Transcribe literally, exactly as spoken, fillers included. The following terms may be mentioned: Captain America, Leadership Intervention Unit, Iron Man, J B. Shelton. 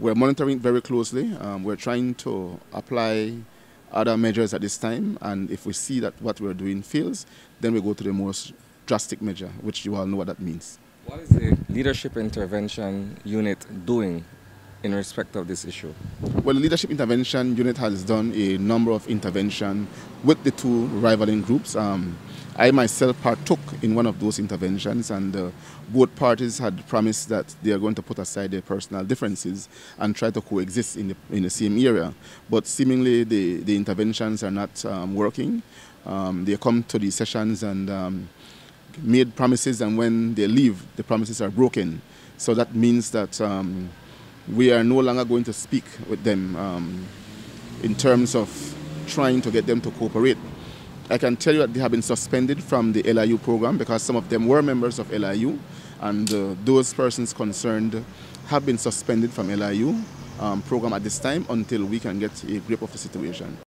We're monitoring very closely. Um, we're trying to apply other measures at this time, and if we see that what we're doing fails, then we go to the most drastic measure, which you all know what that means. What is the Leadership Intervention Unit doing in respect of this issue? Well, the Leadership Intervention Unit has done a number of interventions with the two rivaling groups. Um, I myself partook in one of those interventions, and uh, both parties had promised that they are going to put aside their personal differences and try to coexist in the, in the same area. But seemingly the, the interventions are not um, working. Um, they come to the sessions and um, made promises, and when they leave, the promises are broken. So that means that um, we are no longer going to speak with them um, in terms of trying to get them to cooperate. I can tell you that they have been suspended from the L I U program because some of them were members of L I U, and uh, those persons concerned have been suspended from L I U um, program at this time until we can get a grip of the situation.